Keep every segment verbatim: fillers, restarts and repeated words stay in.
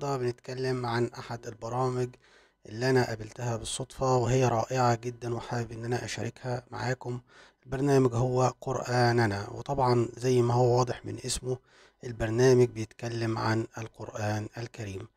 النهارده بنتكلم عن احد البرامج اللي انا قابلتها بالصدفة وهي رائعة جدا وحابب ان انا اشاركها معاكم. البرنامج هو قرآننا، وطبعا زي ما هو واضح من اسمه البرنامج بيتكلم عن القرآن الكريم.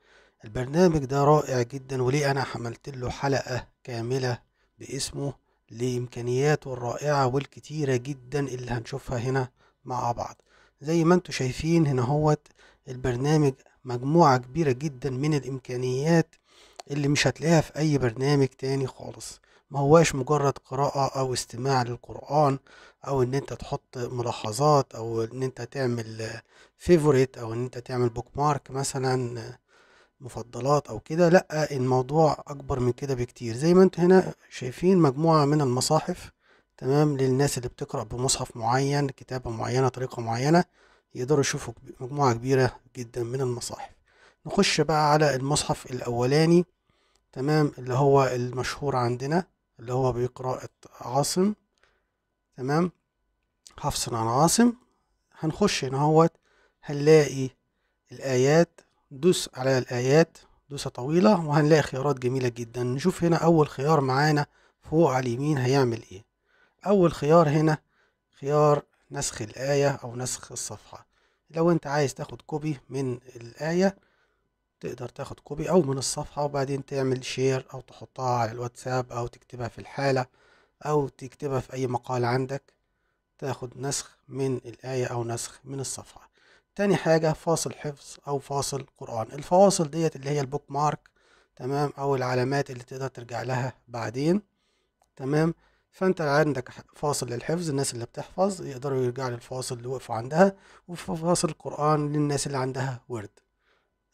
البرنامج ده رائع جدا وليه انا حملت له حلقة كاملة باسمه لامكانياته الرائعة والكتيرة جدا اللي هنشوفها هنا مع بعض. زي ما انتم شايفين هنا هوت البرنامج مجموعة كبيرة جدا من الامكانيات اللي مش هتلاقيها في اي برنامج تاني خالص. ما هواش مجرد قراءة او استماع للقرآن او ان انت تحط ملاحظات او ان انت تعمل فيفوريت او ان انت تعمل بوك مارك مثلا مفضلات او كده، لا الموضوع اكبر من كده بكتير. زي ما انتوا هنا شايفين مجموعة من المصاحف، تمام، للناس اللي بتقرأ بمصحف معين، كتابة معينة، طريقة معينة، يقدروا يشوفوا مجموعة كبيرة جدا من المصاحف. نخش بقى على المصحف الاولاني، تمام، اللي هو المشهور عندنا اللي هو بقراءة عاصم، تمام، حفص عن عاصم. هنخش هنا اهوت هنلاقي الايات، دوس على الايات دوسة طويلة وهنلاقي خيارات جميلة جدا. نشوف هنا اول خيار معانا فوق على اليمين هيعمل ايه. اول خيار هنا خيار نسخ الآية أو نسخ الصفحة. لو أنت عايز تاخد كوبي من الآية تقدر تاخد كوبي أو من الصفحة وبعدين تعمل شير أو تحطها على الواتساب أو تكتبها في الحالة أو تكتبها في أي مقال عندك، تاخد نسخ من الآية أو نسخ من الصفحة. تاني حاجة فاصل حفظ أو فاصل قرآن. الفواصل ديت اللي هي البوك مارك، تمام، أو العلامات اللي تقدر ترجع لها بعدين، تمام. فانت عندك فاصل للحفظ، الناس اللي بتحفظ يقدروا يرجعوا للفواصل اللي وقفوا عندها، وفاصل قرآن للناس اللي عندها ورد.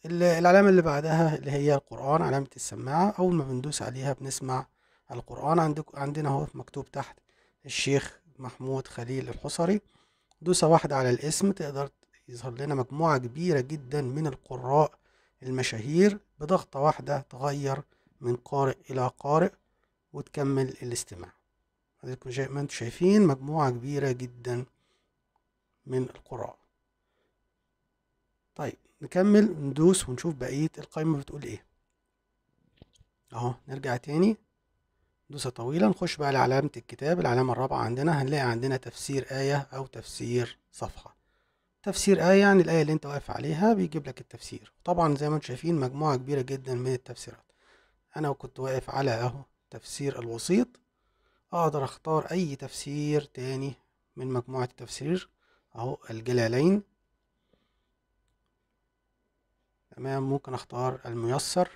العلامة اللي بعدها اللي هي القرآن، علامة السماعة، أول ما بندوس عليها بنسمع القرآن. عندك عندنا هو مكتوب تحت الشيخ محمود خليل الحصري. دوسة واحدة على الاسم تقدر يظهر لنا مجموعة كبيرة جدا من القراء المشاهير. بضغطة واحدة تغير من قارئ إلى قارئ وتكمل الاستماع. زي ما انتوا شايفين مجموعة كبيرة جدا من القراء. طيب نكمل ندوس ونشوف بقية القائمة بتقول ايه. اهو نرجع تاني دوسة طويلة، نخش بقى لعلامة الكتاب، العلامة الرابعة عندنا. هنلاقي عندنا تفسير آية او تفسير صفحة. تفسير آية يعني الآية اللي انت واقف عليها بيجيب لك التفسير. طبعا زي ما انتوا شايفين مجموعة كبيرة جدا من التفسيرات. انا كنت واقف على اهو تفسير الوسيط، اقدر اختار اي تفسير تاني من مجموعة التفسير اهو الجلالين، تمام. ممكن اختار الميسر.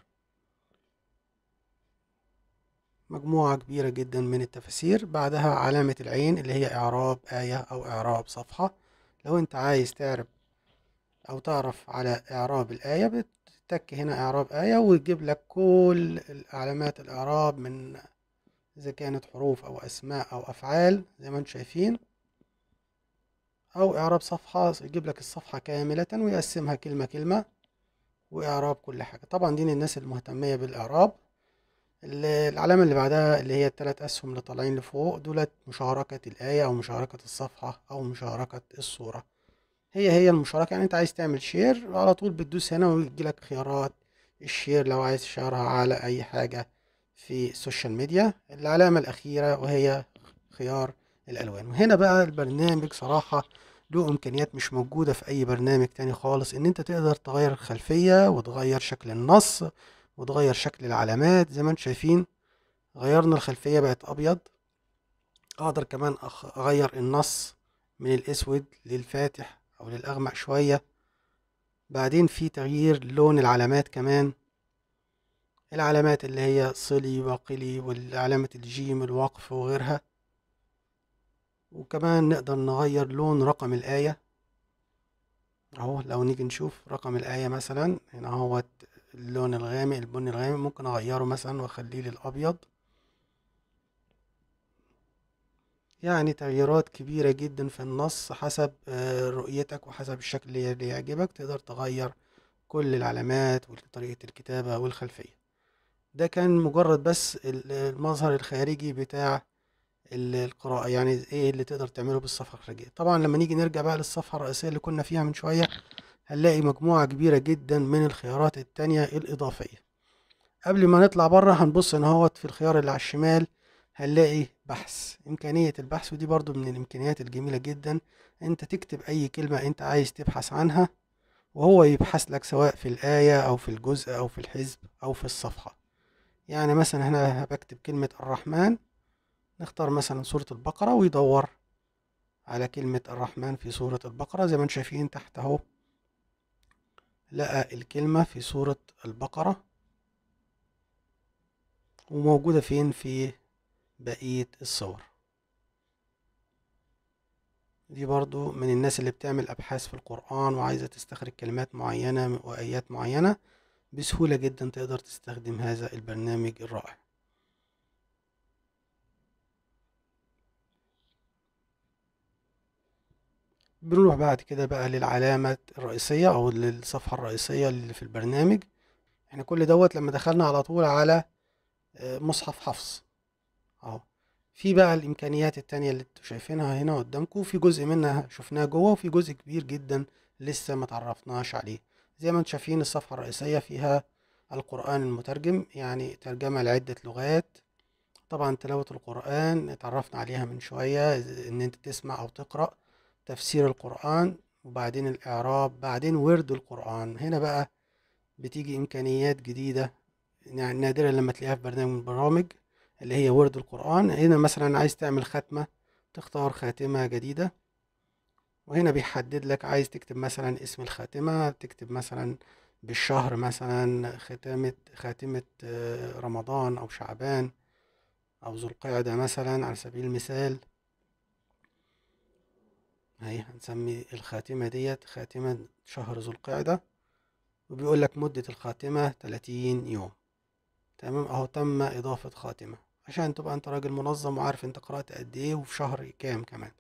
مجموعة كبيرة جدا من التفاسير. بعدها علامة العين اللي هي اعراب آية او اعراب صفحة. لو انت عايز تعرف او تعرف على اعراب الآية بتتك هنا اعراب آية ويجيب لك كل علامات الاعراب من إذا كانت حروف أو أسماء أو أفعال زي ما انتم شايفين، أو إعراب صفحة يجيب لك الصفحة كاملة ويقسمها كلمة كلمة وإعراب كل حاجة. طبعا دي الناس المهتمية بالإعراب. العلامة اللي بعدها اللي هي التلات أسهم اللي طالعين لفوق دولت مشاركة الآية أو مشاركة الصفحة أو مشاركة الصورة. هي هي المشاركة، يعني أنت عايز تعمل شير على طول بتدوس هنا ويجيلك خيارات الشير لو عايز تشارها على أي حاجة في السوشيال ميديا. العلامة الأخيرة وهي خيار الألوان. وهنا بقى البرنامج صراحة له إمكانيات مش موجودة في أي برنامج تاني خالص، إن أنت تقدر تغير الخلفية وتغير شكل النص وتغير شكل العلامات. زي ما انتم شايفين غيرنا الخلفية بقت أبيض. أقدر كمان أغير النص من الأسود للفاتح أو للأغمق شوية. بعدين في تغيير لون العلامات كمان، العلامات اللي هي صلي وقلي والعلامة الجيم الوقف وغيرها. وكمان نقدر نغير لون رقم الآية اهو. لو نيجي نشوف رقم الآية مثلا هنا هو اللون الغامق البني الغامق، ممكن اغيره مثلا واخليه للأبيض. يعني تغييرات كبيرة جدا في النص حسب رؤيتك وحسب الشكل اللي يعجبك. تقدر تغير كل العلامات وطريقة الكتابة والخلفية. ده كان مجرد بس المظهر الخارجي بتاع القراءة، يعني ايه اللي تقدر تعمله بالصفحة الخارجية. طبعا لما نيجي نرجع بقى للصفحة الرئيسية اللي كنا فيها من شوية هنلاقي مجموعة كبيرة جدا من الخيارات التانية الإضافية. قبل ما نطلع بره هنبص اهوت في الخيار اللي على الشمال هنلاقي بحث، إمكانية البحث، ودي برضو من الإمكانيات الجميلة جدا. أنت تكتب أي كلمة أنت عايز تبحث عنها وهو يبحث لك، سواء في الآية أو في الجزء أو في الحزب أو في الصفحة. يعني مثلا هنا بكتب كلمة الرحمن، نختار مثلا سورة البقرة ويدور على كلمة الرحمن في سورة البقرة. زي ما انتم شايفين تحت اهو لقى الكلمة في سورة البقرة، وموجودة فين؟ في بقية الصور. دي برضو من الناس اللي بتعمل أبحاث في القرآن وعايزة تستخرج كلمات معينة وآيات معينة، بسهولة جدا تقدر تستخدم هذا البرنامج الرائع. بنروح بعد كده بقى للعلامة الرئيسية أو للصفحة الرئيسية اللي في البرنامج. احنا كل دوت لما دخلنا على طول على مصحف حفص اهو. في بقى الإمكانيات التانية اللي انتوا شايفينها هنا قدامكم، في جزء منها شفناه جوه وفي جزء كبير جدا لسه ما تعرفناش عليه. زي ما انتوا شايفين الصفحة الرئيسية فيها القرآن المترجم، يعني ترجمة لعدة لغات. طبعا تلاوة القرآن اتعرفنا عليها من شوية، ان انت تسمع او تقرأ، تفسير القرآن، وبعدين الإعراب، بعدين ورد القرآن. هنا بقى بتيجي إمكانيات جديدة يعني نادرة لما تلاقيها في برنامج من البرامج، اللي هي ورد القرآن. هنا مثلا عايز تعمل ختمة، تختار خاتمة جديدة، وهنا بيحدد لك عايز تكتب مثلا اسم الخاتمة، تكتب مثلا بالشهر، مثلا ختامة خاتمة رمضان أو شعبان أو ذو القعدة مثلا على سبيل المثال. اهي هنسمي الخاتمة ديت خاتمة شهر ذو القعدة، وبيقول لك مدة الخاتمة ثلاثين يوم. تمام اهو، تم اضافة خاتمة عشان تبقى انت راجل منظم وعارف انت قرأت قد ايه وفي شهر كام كمان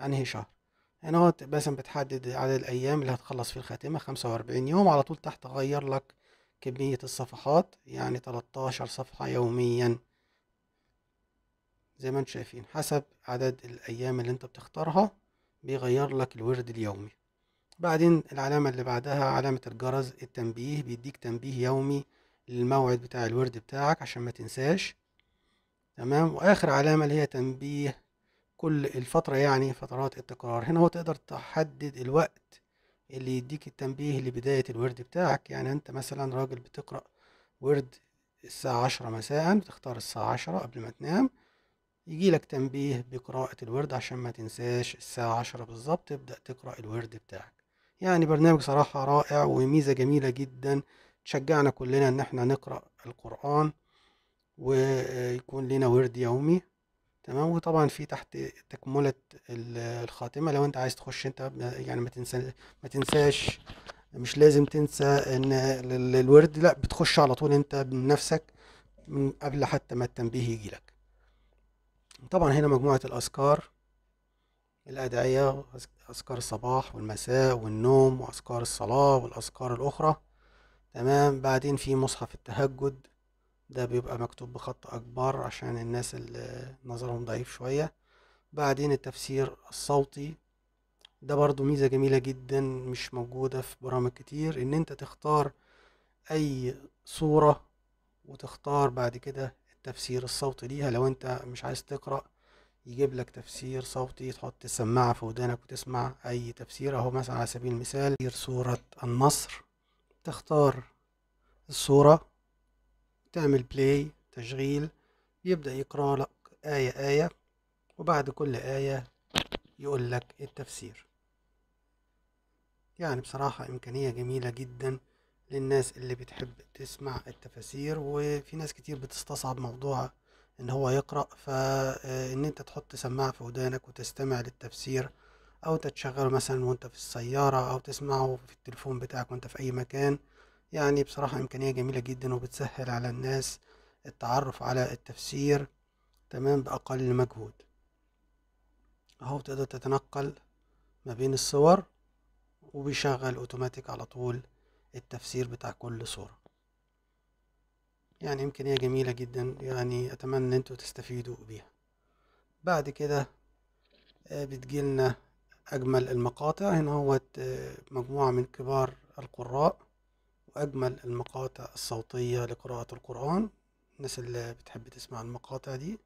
انهي شهر. هنا اهو مثلا بتحدد عدد الايام اللي هتخلص في الخاتمة، خمسة واربعين يوم. على طول تحت غير لك كمية الصفحات، يعني تلتاشر صفحة يوميا زي ما انتم شايفين. حسب عدد الايام اللي انت بتختارها بيغير لك الورد اليومي. بعدين العلامة اللي بعدها علامة الجرس، التنبيه، بيديك تنبيه يومي للموعد بتاع الورد بتاعك عشان ما تنساش. تمام. واخر علامة اللي هي تنبيه كل الفترة، يعني فترات التكرار. هنا هو تقدر تحدد الوقت اللي يديك التنبيه لبداية الورد بتاعك. يعني انت مثلا راجل بتقرأ ورد الساعة عشرة مساء، بتختار الساعة عشرة قبل ما تنام، يجي لك تنبيه بقراءة الورد عشان ما تنساش الساعة عشرة بالظبط تبدأ تقرأ الورد بتاعك. يعني برنامج صراحة رائع وميزة جميلة جدا تشجعنا كلنا ان احنا نقرأ القرآن ويكون لنا ورد يومي. تمام. وطبعا في تحت تكملة الخاتمة لو انت عايز تخش انت، يعني ما تنسى ما تنساش، مش لازم تنسى ان الورد، لا بتخش على طول انت بنفسك من قبل حتى ما التنبيه يجي لك. طبعا هنا مجموعة الأذكار، الأدعية، أذكار الصباح والمساء والنوم، وأذكار الصلاة والأذكار الأخرى. تمام. بعدين في مصحف التهجد، ده بيبقى مكتوب بخط أكبر عشان الناس اللي نظرهم ضعيف شوية. بعدين التفسير الصوتي، ده برضو ميزة جميلة جدا مش موجودة في برامج كتير، إن أنت تختار أي صورة وتختار بعد كده تفسير الصوت ليها. لو انت مش عايز تقرأ يجيب لك تفسير صوتي، تحط السماعة في ودانك وتسمع اي تفسير. اهو مثلا على سبيل المثال سورة النصر، تختار الصورة، تعمل بلاي تشغيل، يبدأ يقرأ لك آية آية، وبعد كل آية يقول لك التفسير. يعني بصراحة امكانية جميلة جدا للناس اللي بتحب تسمع التفاسير، وفي ناس كتير بتستصعب موضوع ان هو يقرأ، فان انت تحط سماعة في ودانك وتستمع للتفسير، او تتشغله مثلا وانت في السيارة، او تسمعه في التليفون بتاعك وانت في اي مكان. يعني بصراحة امكانية جميلة جدا وبتسهل على الناس التعرف على التفسير. تمام. باقل مجهود اهو تقدر تتنقل ما بين الصور وبيشغل اوتوماتيك على طول التفسير بتاع كل صورة. يعني إمكانية جميلة جدا، يعني أتمنى إن انتوا تستفيدوا بيها. بعد كده بتجيلنا أجمل المقاطع. هنا هو مجموعة من كبار القراء وأجمل المقاطع الصوتية لقراءة القرآن، الناس اللي بتحب تسمع المقاطع دي.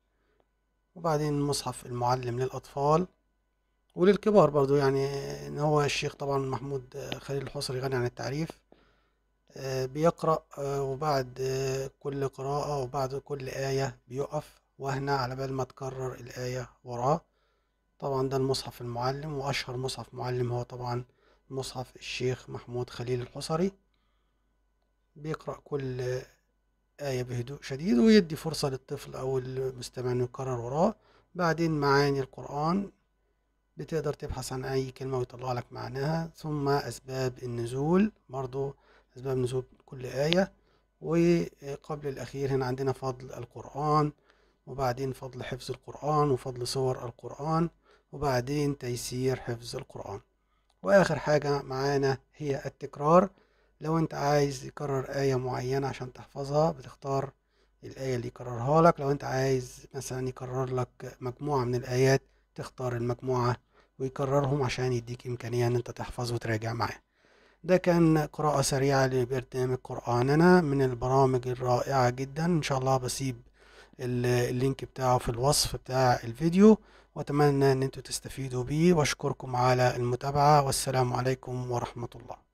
وبعدين المصحف المعلم للأطفال وللكبار برضو، يعني إن هو الشيخ طبعا محمود خليل الحصري غني عن التعريف بيقرأ، وبعد كل قراءة وبعد كل آية بيقف وهنا على بال ما تكرر الآية وراه. طبعا ده المصحف المعلم، وأشهر مصحف معلم هو طبعا مصحف الشيخ محمود خليل الحصري، بيقرأ كل آية بهدوء شديد ويدي فرصة للطفل أو المستمع إنه يكرر وراه. بعدين معاني القرآن، بتقدر تبحث عن أي كلمة ويطلع لك معناها. ثم أسباب النزول، برضو أسباب نزول كل آية. وقبل الأخير هنا عندنا فضل القرآن، وبعدين فضل حفظ القرآن وفضل صور القرآن، وبعدين تيسير حفظ القرآن. وآخر حاجة معانا هي التكرار. لو انت عايز يكرر آية معينة عشان تحفظها بتختار الآية اللي يكررها لك. لو انت عايز مثلا يكرر لك مجموعة من الآيات تختار المجموعة ويكررهم عشان يديك إمكانية ان انت تحفظ وتراجع معاه. ده كان قراءة سريعة لبرنامج قرآننا من البرامج الرائعة جدا. ان شاء الله بسيب اللينك بتاعه في الوصف بتاع الفيديو، واتمنى ان انتوا تستفيدوا بيه، واشكركم على المتابعة، والسلام عليكم ورحمة الله.